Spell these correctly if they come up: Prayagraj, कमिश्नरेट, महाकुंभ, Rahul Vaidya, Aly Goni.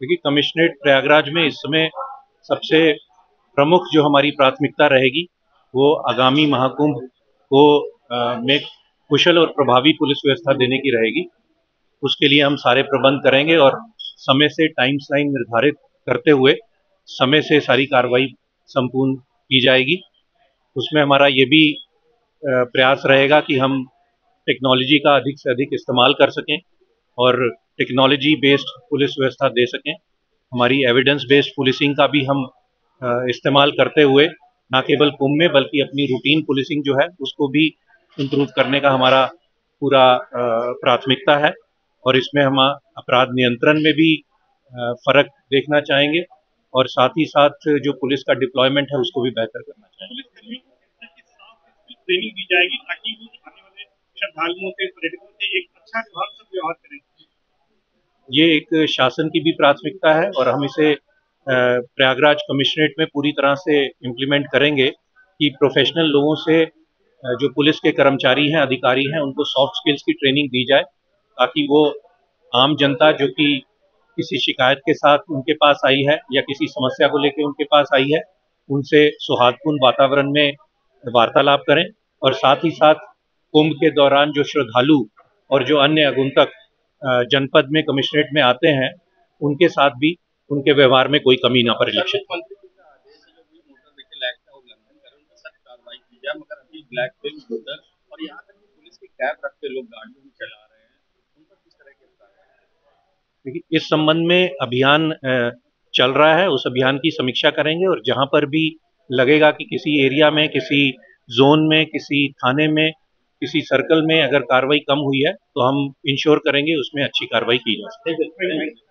क्योंकि कमिश्नरेट प्रयागराज में इस समय सबसे प्रमुख जो हमारी प्राथमिकता रहेगी वो आगामी महाकुंभ को में कुशल और प्रभावी पुलिस व्यवस्था देने की रहेगी। उसके लिए हम सारे प्रबंध करेंगे और समय से टाइम लाइन निर्धारित करते हुए समय से सारी कार्रवाई संपूर्ण की जाएगी। उसमें हमारा ये भी प्रयास रहेगा कि हम टेक्नोलॉजी का अधिक से अधिक इस्तेमाल कर सकें और टेक्नोलॉजी बेस्ड पुलिस व्यवस्था दे सकें। हमारी एविडेंस बेस्ड पुलिसिंग का भी हम इस्तेमाल करते हुए ना केवल कुंभ में बल्कि अपनी रूटीन पुलिसिंग जो है उसको भी इम्प्रूव करने का हमारा पूरा प्राथमिकता है। और इसमें हम अपराध नियंत्रण में भी फ़र्क देखना चाहेंगे और साथ ही साथ जो पुलिस का डिप्लॉयमेंट है उसको भी बेहतर करना चाहिए। ट्रेनिंग दी जाएगी ताकि वो आने वाले श्रद्धालुओं से पर्यटकों से एक अच्छा व्यवहार करें। ये एक शासन की भी प्राथमिकता है और हम इसे प्रयागराज कमिश्नरेट में पूरी तरह से इम्प्लीमेंट करेंगे कि प्रोफेशनल लोगों से जो पुलिस के कर्मचारी हैं, अधिकारी हैं, उनको सॉफ्ट स्किल्स की ट्रेनिंग दी जाए ताकि वो आम जनता जो कि किसी शिकायत के साथ उनके पास आई है या किसी समस्या को लेकर उनके पास आई है उनसे सौहार्दपूर्ण वातावरण में वार्तालाप करें। और साथ ही साथ कुंभ के दौरान जो श्रद्धालु और जो अन्य आगंतुक जनपद में कमिश्नरेट में आते हैं उनके साथ भी उनके व्यवहार में कोई कमी ना पड़े। इस संबंध में अभियान चल रहा है, उस अभियान की समीक्षा करेंगे और जहां पर भी लगेगा कि किसी एरिया में, किसी जोन में, किसी थाने में, किसी सर्कल में अगर कार्रवाई कम हुई है तो हम इंश्योर करेंगे उसमें अच्छी कार्रवाई की जाए।